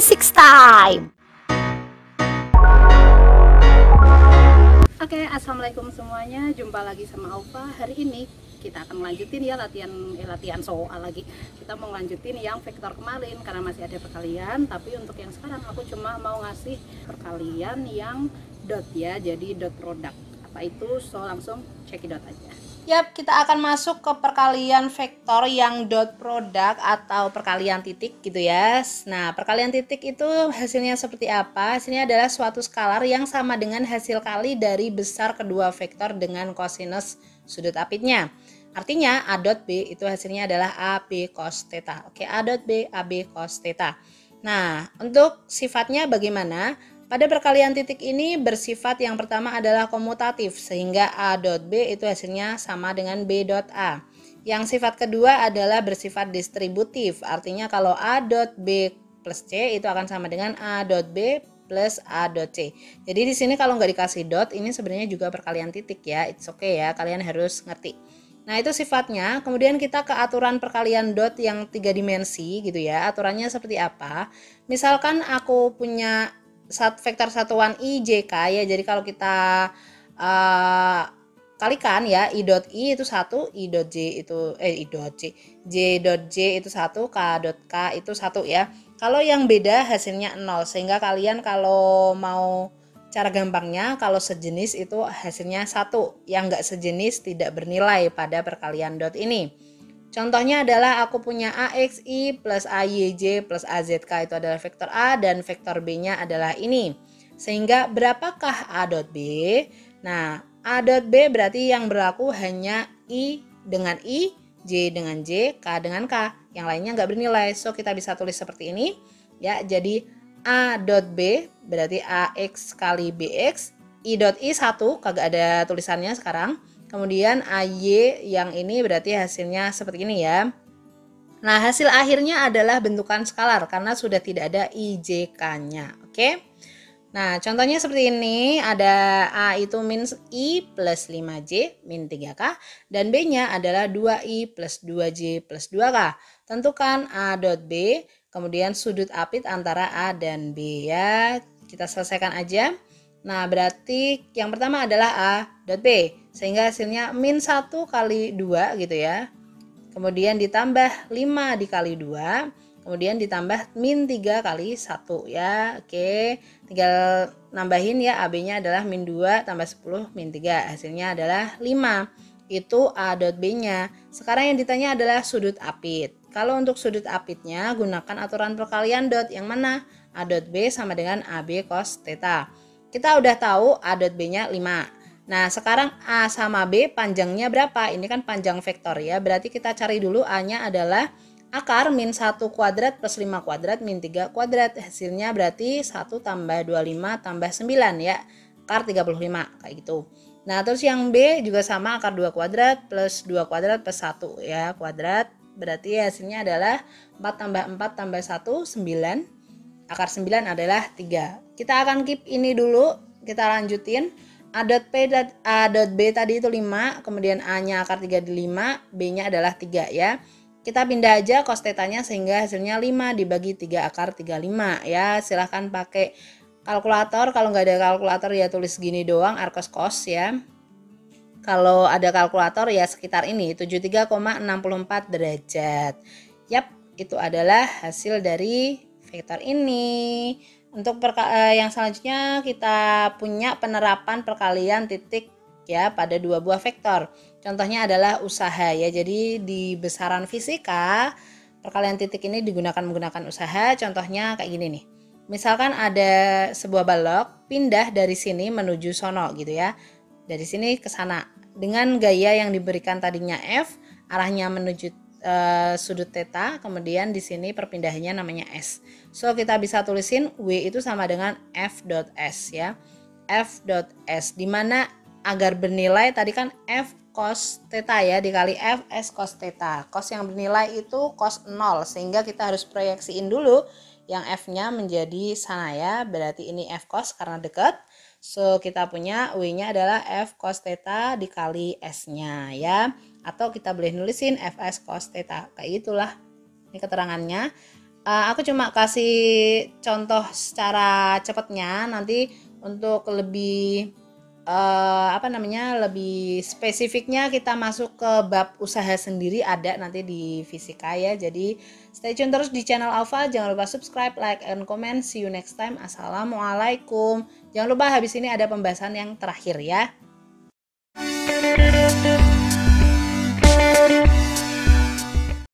26 time. Oke, assalamualaikum semuanya. Jumpa lagi sama Aufa. Hari ini kita akan lanjutin ya latihan soal lagi. Kita mau lanjutin yang vektor kemarin karena masih ada perkalian, tapi untuk yang sekarang aku cuma mau ngasih perkalian yang dot ya, jadi dot product. Apa itu? So langsung cekidot aja. Yap, kita akan masuk ke perkalian vektor yang dot product atau perkalian titik gitu ya. Nah, perkalian titik itu hasilnya seperti apa? Hasilnya adalah suatu skalar yang sama dengan hasil kali dari besar kedua vektor dengan kosinus sudut apitnya. Artinya A dot B itu hasilnya adalah AB cos theta. Oke, A dot B AB cos theta. Nah, untuk sifatnya bagaimana? Pada perkalian titik ini bersifat yang pertama adalah komutatif, sehingga A dot B itu hasilnya sama dengan B dot A. Yang sifat kedua adalah bersifat distributif, artinya kalau A dot B plus C itu akan sama dengan A dot B plus A dot C. Jadi di sini kalau nggak dikasih dot, ini sebenarnya juga perkalian titik ya. It's okay ya, kalian harus ngerti. Nah, itu sifatnya. Kemudian kita ke aturan perkalian dot yang 3 dimensi gitu ya. Aturannya seperti apa? Misalkan aku punya vektor satuan IJK ya. Jadi kalau kita kalikan ya, I dot I itu 1, I dot J itu J dot J itu 1, K dot K itu 1 ya. Kalau yang beda hasilnya 0, sehingga kalian kalau mau cara gampangnya, kalau sejenis itu hasilnya 1, yang nggak sejenis tidak bernilai pada perkalian dot ini. Contohnya adalah aku punya AXI plus AYJ plus AZK itu adalah vektor A dan vektor B-nya adalah ini. Sehingga berapakah A dot B? Nah, A dot B berarti yang berlaku hanya I dengan I, J dengan J, K dengan K. Yang lainnya nggak bernilai. So, kita bisa tulis seperti ini. Ya, jadi A dot B berarti AX kali BX. I dot I 1, kagak ada tulisannya sekarang. Kemudian AY yang ini berarti hasilnya seperti ini ya. Nah, hasil akhirnya adalah bentukan skalar karena sudah tidak ada IJK-nya. Oke. Nah, contohnya seperti ini, ada A itu min I plus 5J min 3K, dan B-nya adalah 2I plus 2J plus 2K. Tentukan A dot B, kemudian sudut apit antara A dan B ya. Kita selesaikan aja. Nah, berarti yang pertama adalah A dot B, sehingga hasilnya min 1 kali 2 gitu ya. Kemudian ditambah 5 dikali 2. Kemudian ditambah min 3 kali 1 ya. Oke, tinggal nambahin ya, AB-nya adalah min 2 tambah 10 min 3. Hasilnya adalah 5. Itu A dot B-nya. Sekarang yang ditanya adalah sudut apit. Kalau untuk sudut apitnya gunakan aturan perkalian dot yang mana? A dot B sama dengan AB cos theta. Kita udah tahu A dot B-nya 5. Nah, sekarang A sama B panjangnya berapa? Ini kan panjang vektor ya. Berarti kita cari dulu, A-nya adalah akar min 1 kuadrat plus 5 kuadrat min 3 kuadrat. Hasilnya berarti 1 tambah 25 tambah 9 ya, akar 35 kayak gitu. Nah, terus yang B juga sama, akar 2 kuadrat plus 2 kuadrat plus 1 ya kuadrat. Berarti hasilnya adalah 4 tambah 4 tambah 1, 9. Akar 9 adalah 3. Kita akan keep ini dulu, kita lanjutin. A dot B tadi itu 5, kemudian A-nya akar 3 di 5, B-nya adalah 3 ya. Kita pindah aja cos tetanya, sehingga hasilnya 5 dibagi 3 akar 35 ya. Silahkan pakai kalkulator, kalau nggak ada kalkulator ya tulis gini doang, arkos-kos ya. Kalau ada kalkulator ya sekitar ini, 73,64 derajat. Yap, itu adalah hasil dari vektor ini. Untuk yang selanjutnya kita punya penerapan perkalian titik ya pada 2 buah vektor. Contohnya adalah usaha ya. Jadi di besaran fisika perkalian titik ini digunakan menggunakan usaha. Contohnya kayak gini nih. Misalkan ada sebuah balok pindah dari sini menuju sono gitu ya. Dari sini ke sana dengan gaya yang diberikan tadinya F, arahnya menuju sudut theta, kemudian di sini perpindahannya namanya S. So kita bisa tulisin W itu sama dengan F dot S ya. F dot S dimana agar bernilai tadi kan F cos theta ya, dikali F S cos theta. Cos yang bernilai itu cos 0, sehingga kita harus proyeksiin dulu yang F-nya menjadi sana ya. Berarti ini F cos karena dekat. So kita punya W-nya adalah F cos theta dikali S-nya ya. Atau kita boleh nulisin F S cos theta. Kayak itulah ini keterangannya. Aku cuma kasih contoh secara cepatnya, nanti untuk lebih lebih spesifiknya kita masuk ke bab usaha sendiri, ada nanti di fisika ya. Jadi stay tune terus di channel Aufa, jangan lupa subscribe, like, and comment. See you next time. Assalamualaikum. Jangan lupa habis ini ada pembahasan yang terakhir ya.